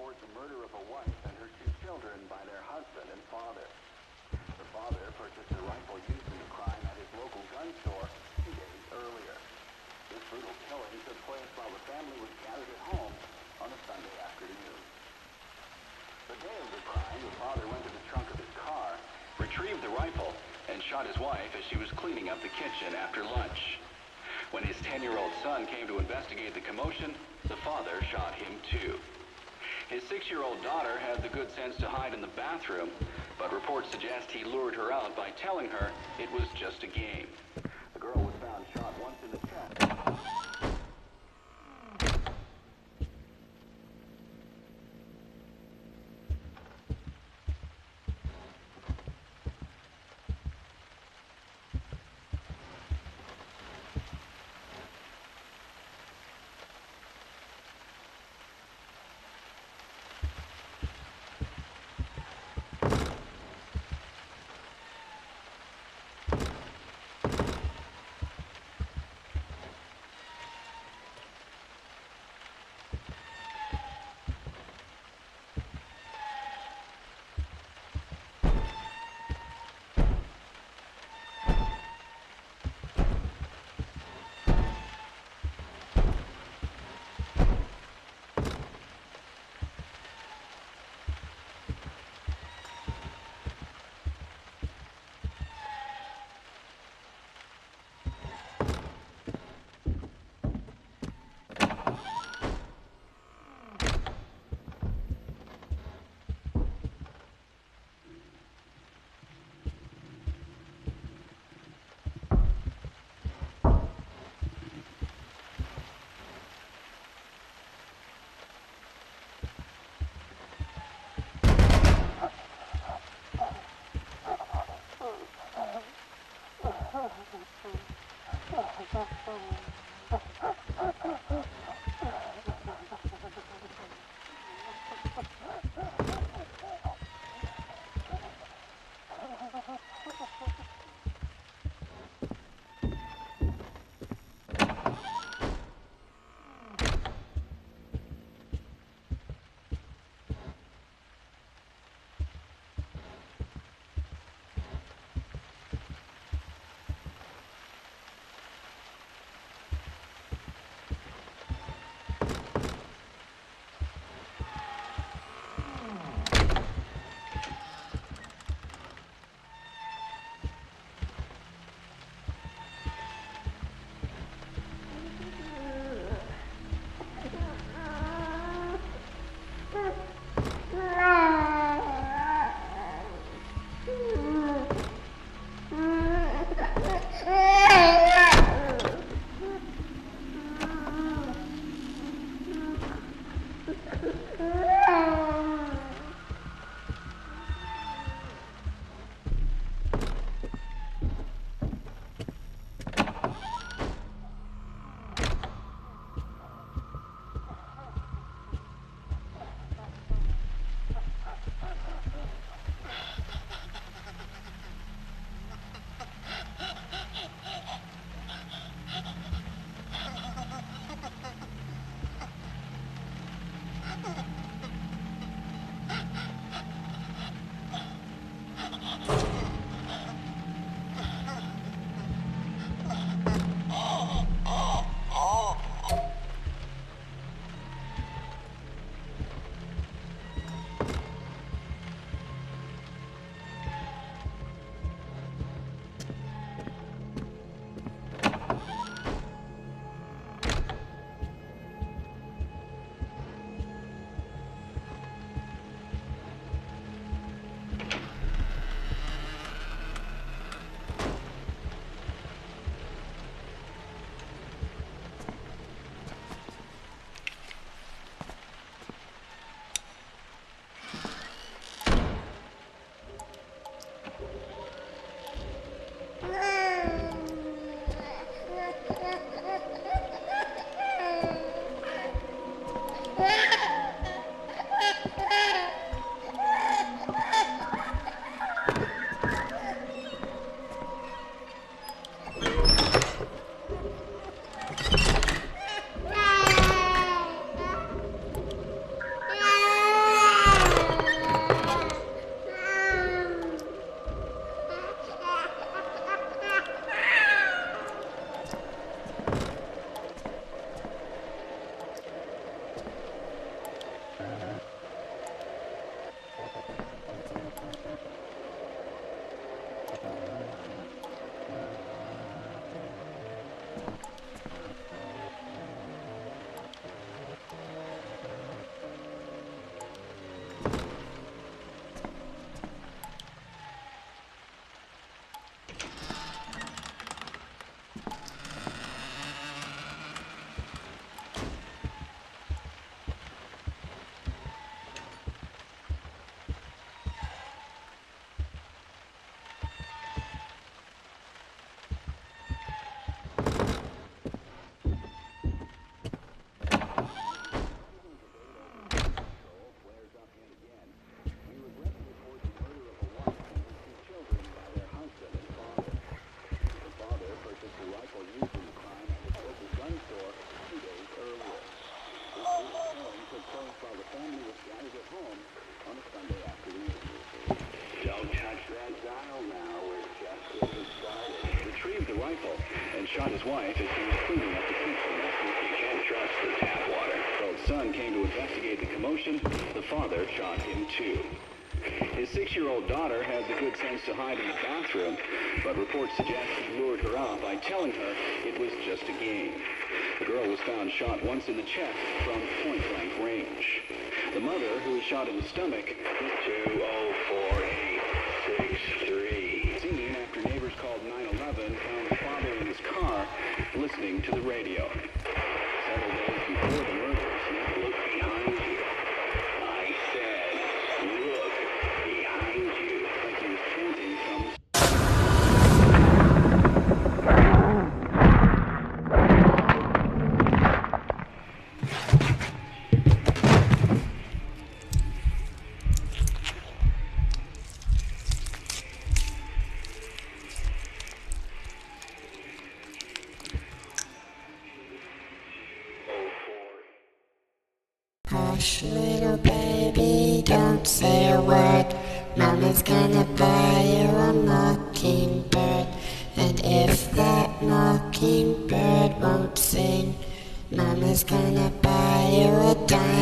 report the murder of a wife and her two children by their husband and father. The father purchased a rifle used in the crime at his local gun store 2 days earlier. This brutal killing took place while the family was gathered at home on a Sunday afternoon. The day of the crime, the father went to the trunk of his car, retrieved the rifle, and shot his wife as she was cleaning up the kitchen after lunch. When his 10-year-old son came to investigate the commotion, the father shot him too. His 6-year-old daughter had the good sense to hide in the bathroom, but reports suggest he lured her out by telling her it was just a game. The girl was found shot once in the chest. shot his wife as he was cleaning up the kitchen. You can't trust the tap water. Though his son came to investigate the commotion, the father shot him too. His 6-year-old daughter had the good sense to hide in the bathroom, but reports suggest he lured her out by telling her it was just a game. The girl was found shot once in the chest from point-blank range. The mother, who was shot in the stomach, was 204863. Singing after neighbors called 911, found the father in his car listening to the radio. Several days before the murder, hush, little baby, don't say a word. Mama's gonna buy you a mockingbird. And if that mockingbird won't sing, Mama's gonna buy you a dime.